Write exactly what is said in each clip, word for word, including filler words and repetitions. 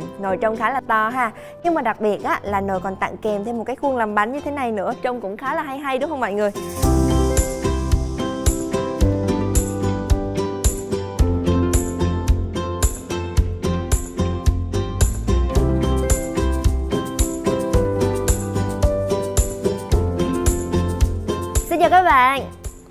Ừ, nồi trông khá là to ha. Nhưng mà đặc biệt á, là nồi còn tặng kèm thêm một cái khuôn làm bánh như thế này nữa. Trông cũng khá là hay hay đúng không mọi người? Xin chào các bạn.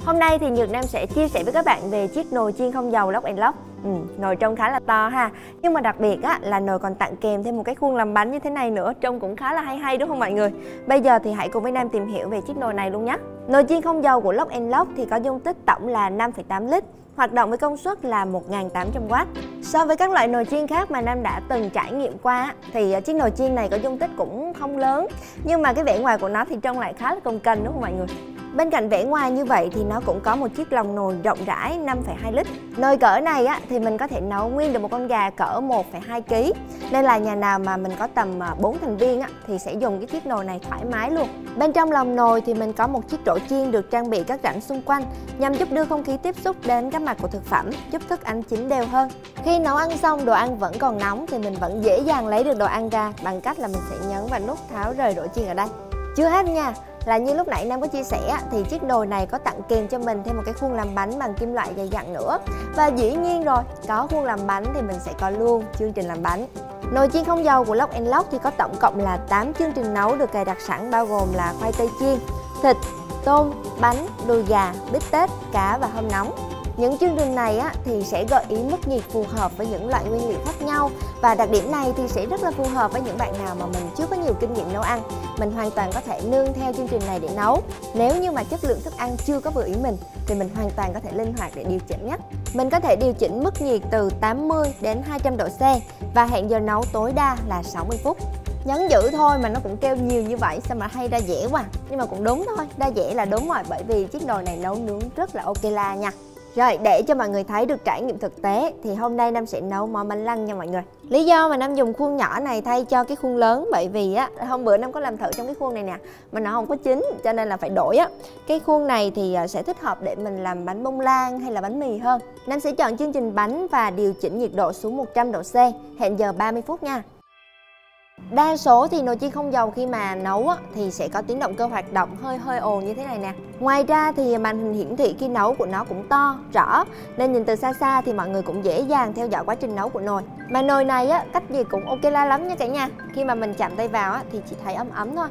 Hôm nay thì Nhược Nam sẽ chia sẻ với các bạn về chiếc nồi chiên không dầu Lock and Lock. Ừ, nồi trông khá là to ha. Nhưng mà đặc biệt á, là nồi còn tặng kèm thêm một cái khuôn làm bánh như thế này nữa. Trông cũng khá là hay hay đúng không mọi người? Bây giờ thì hãy cùng với Nam tìm hiểu về chiếc nồi này luôn nhé. Nồi chiên không dầu của Lock and Lock thì có dung tích tổng là năm phẩy tám lít, hoạt động với công suất là một nghìn tám trăm oát. So với các loại nồi chiên khác mà Nam đã từng trải nghiệm qua thì chiếc nồi chiên này có dung tích cũng không lớn, nhưng mà cái vẻ ngoài của nó thì trông lại khá là cồng kềnh đúng không mọi người? Bên cạnh vẻ ngoài như vậy thì nó cũng có một chiếc lòng nồi rộng rãi năm phẩy hai lít. Nồi cỡ này á, thì mình có thể nấu nguyên được một con gà cỡ một phẩy hai ki lô gam. Nên là nhà nào mà mình có tầm bốn thành viên á, thì sẽ dùng cái chiếc nồi này thoải mái luôn. Bên trong lòng nồi thì mình có một chiếc rổ chiên được trang bị các rãnh xung quanh nhằm giúp đưa không khí tiếp xúc đến các mặt của thực phẩm, giúp thức ăn chín đều hơn. Khi nấu ăn xong đồ ăn vẫn còn nóng thì mình vẫn dễ dàng lấy được đồ ăn ra bằng cách là mình sẽ nhấn và nút tháo rời rổ chiên ở đây. Chưa hết nha, là như lúc nãy Nam có chia sẻ thì chiếc nồi này có tặng kèm cho mình thêm một cái khuôn làm bánh bằng kim loại dày dặn nữa. Và dĩ nhiên rồi, có khuôn làm bánh thì mình sẽ có luôn chương trình làm bánh. Nồi chiên không dầu của Lock and Lock thì có tổng cộng là tám chương trình nấu được cài đặt sẵn, bao gồm là khoai tây chiên, thịt, tôm, bánh, đùi gà, bít tết, cá và hâm nóng. Những chương trình này á, thì sẽ gợi ý mức nhiệt phù hợp với những loại nguyên liệu khác nhau. Và đặc điểm này thì sẽ rất là phù hợp với những bạn nào mà mình chưa có nhiều kinh nghiệm nấu ăn. Mình hoàn toàn có thể nương theo chương trình này để nấu. Nếu như mà chất lượng thức ăn chưa có vừa ý mình thì mình hoàn toàn có thể linh hoạt để điều chỉnh nhé. Mình có thể điều chỉnh mức nhiệt từ tám mươi đến hai trăm độ C và hẹn giờ nấu tối đa là sáu mươi phút. Nhấn giữ thôi mà nó cũng kêu nhiều như vậy, sao mà hay đa dẻ quá. Nhưng mà cũng đúng thôi, đa dẻ là đúng rồi, bởi vì chiếc nồi này nấu nướng rất là ok la nha. Rồi, để cho mọi người thấy được trải nghiệm thực tế thì hôm nay Nam sẽ nấu món bánh lăng nha mọi người. Lý do mà Nam dùng khuôn nhỏ này thay cho cái khuôn lớn bởi vì á, hôm bữa Nam có làm thử trong cái khuôn này nè mà nó không có chín, cho nên là phải đổi á. Cái khuôn này thì sẽ thích hợp để mình làm bánh bông lan hay là bánh mì hơn. Nam sẽ chọn chương trình bánh và điều chỉnh nhiệt độ xuống một trăm độ C, hẹn giờ ba mươi phút nha. Đa số thì nồi chiên không dầu khi mà nấu á, thì sẽ có tiếng động cơ hoạt động hơi hơi ồn như thế này nè. Ngoài ra thì màn hình hiển thị khi nấu của nó cũng to, rõ, nên nhìn từ xa xa thì mọi người cũng dễ dàng theo dõi quá trình nấu của nồi. Mà nồi này á, cách gì cũng ok la lắm nha cả nhà. Khi mà mình chạm tay vào á, thì chỉ thấy ấm ấm thôi.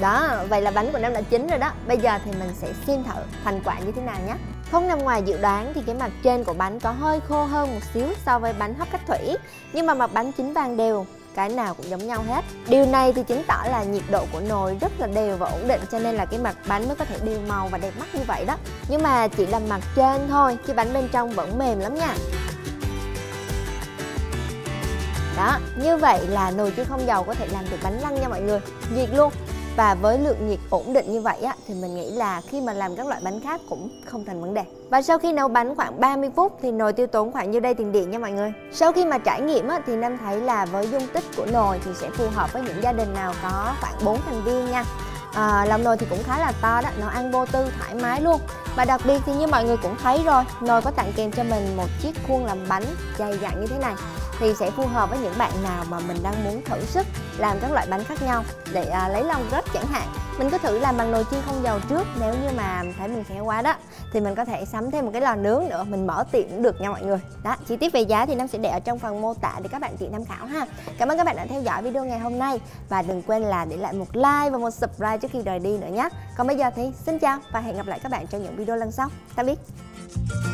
Đó, vậy là bánh của Nam đã chín rồi đó. Bây giờ thì mình sẽ xem thử thành quả như thế nào nhé. Không nằm ngoài dự đoán thì cái mặt trên của bánh có hơi khô hơn một xíu so với bánh hấp cách thủy, nhưng mà mặt bánh chín vàng đều, cái nào cũng giống nhau hết. Điều này thì chứng tỏ là nhiệt độ của nồi rất là đều và ổn định, cho nên là cái mặt bánh mới có thể đều màu và đẹp mắt như vậy đó. Nhưng mà chỉ là mặt trên thôi, chứ bánh bên trong vẫn mềm lắm nha. Đó, như vậy là nồi chiên không dầu có thể làm được bánh lăng nha mọi người, nhiệt luôn. Và với lượng nhiệt ổn định như vậy á, thì mình nghĩ là khi mà làm các loại bánh khác cũng không thành vấn đề. Và sau khi nấu bánh khoảng ba mươi phút thì nồi tiêu tốn khoảng nhiêu đây tiền điện nha mọi người. Sau khi mà trải nghiệm á, thì Nam thấy là với dung tích của nồi thì sẽ phù hợp với những gia đình nào có khoảng bốn thành viên nha. À, lòng nồi thì cũng khá là to đó, nấu ăn vô tư thoải mái luôn. Và đặc biệt thì như mọi người cũng thấy rồi, nồi có tặng kèm cho mình một chiếc khuôn làm bánh dày dặn như thế này thì sẽ phù hợp với những bạn nào mà mình đang muốn thử sức làm các loại bánh khác nhau để à, lấy lòng rất chẳng hạn. Mình cứ thử làm bằng nồi chiên không dầu trước, nếu như mà thấy mình khéo quá đó thì mình có thể sắm thêm một cái lò nướng nữa, mình mở tiệm cũng được nha mọi người. Đó, chi tiết về giá thì Nam sẽ để ở trong phần mô tả để các bạn tiện tham khảo ha. Cảm ơn các bạn đã theo dõi video ngày hôm nay và đừng quên là để lại một like và một subscribe trước khi rời đi nữa nhé. Còn bây giờ thì xin chào và hẹn gặp lại các bạn trong những video lần sau. Tạm biệt.